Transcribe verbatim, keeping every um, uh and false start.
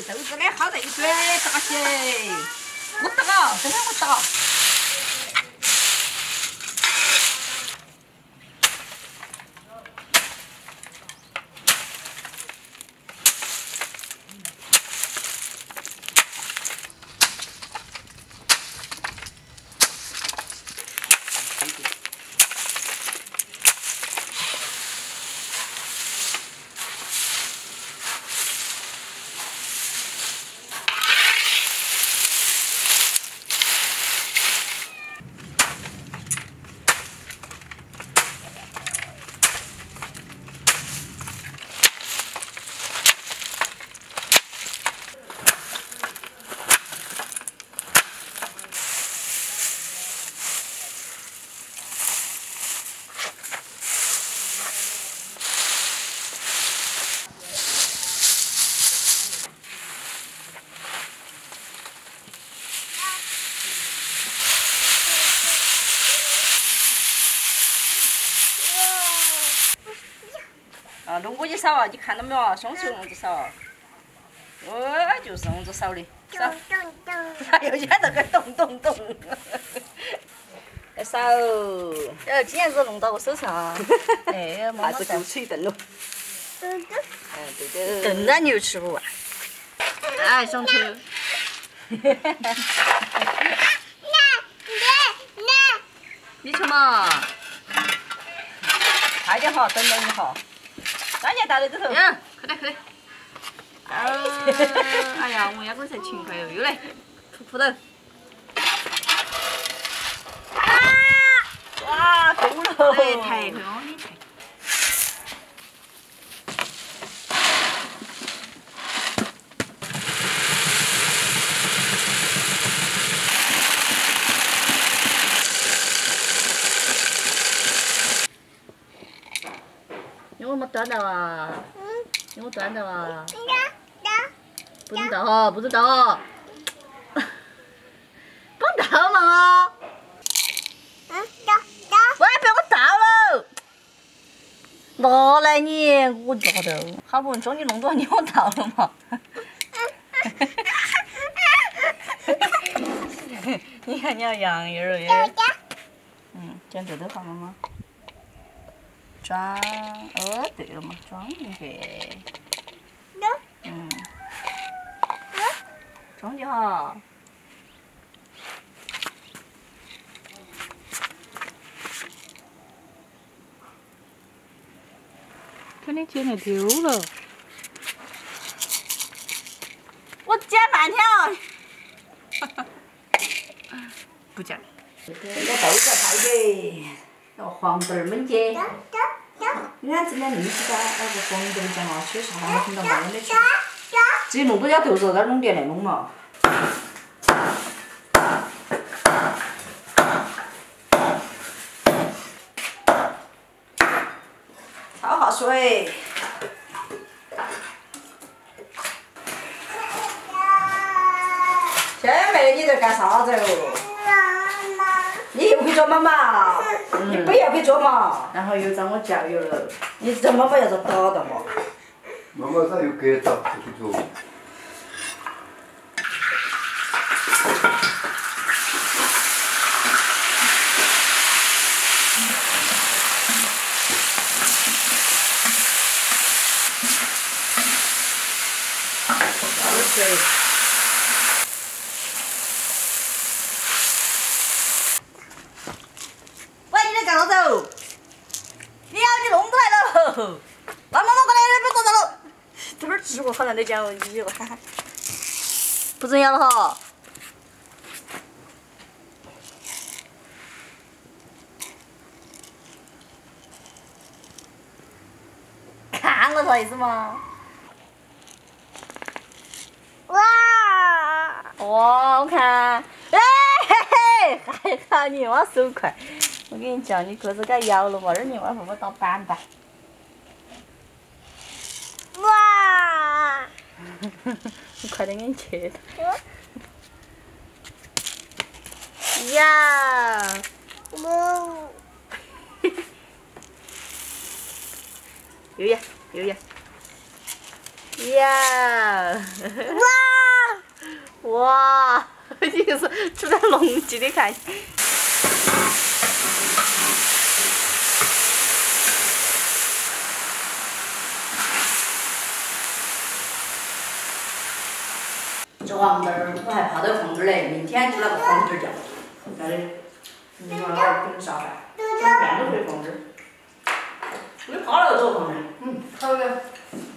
水，豆子嘞好豆水，大姐，我打哦，等下我打。啊，龙骨的少啊，你看到没有啊？松鼠笼子少啊，哦，就是笼子少的，少。它又在那个咚咚咚。少。哎，今天子弄到我手上。哎，妈子够吃一顿了。嗯，对对。炖了牛吃不完。哎，想吃。哈哈哈哈哈。你吃嘛？快点哈，等等你哈。 三年大的这头，嗯，快点快点。啊，哎呀，我们家狗才勤快哟，又来，扑扑头。啊！哇，够了。哎，抬腿往里抬。断到啊！给我断到啊！不知道哦，不知道哦。不倒嘛哦！我也被我倒了！拿来你，我拿到。好不容易终于弄到你，我倒了嘛。你看你要洋芋儿耶！嗯，捡豆豆放了吗？ 装，哦，对了嘛，装进去，嗯，装进哈，肯定捡来丢了。我捡半天了，哈哈，不捡了。这个豆子太美，那黄豆儿焖起。 你看今天邻居家那个黄豆酱啊，吃啥还听到没人的吃，自己弄到家豆子，再弄点来弄嘛。焯下水。 小妹，你在干啥子哦？妈妈。你又会做妈妈？嗯、你不要会做嘛？然后又找我教育了。你做妈妈要是打的嘛？妈妈她又给打不去做。倒水。 妈妈，我过来，别过来了。这会儿吃我好难得讲问题了，哈哈。不重要了哈。看我啥意思嘛？哇！哇，我看，哎嘿嘿，还好你娃手快。我跟你讲，你胳肢该咬了嘛，二你娃会不会打板板？ 哇！我快点给你切它。呀！我。又呀又呀！呀！哇！哇！你是吃了龙脊的看。 这黄豆儿，我还泡的黄豆儿嘞，明天煮那个黄豆儿酱，晓得？你拿那个滚啥饭，煮面都可以黄豆儿。你泡了多黄豆儿，嗯，好的。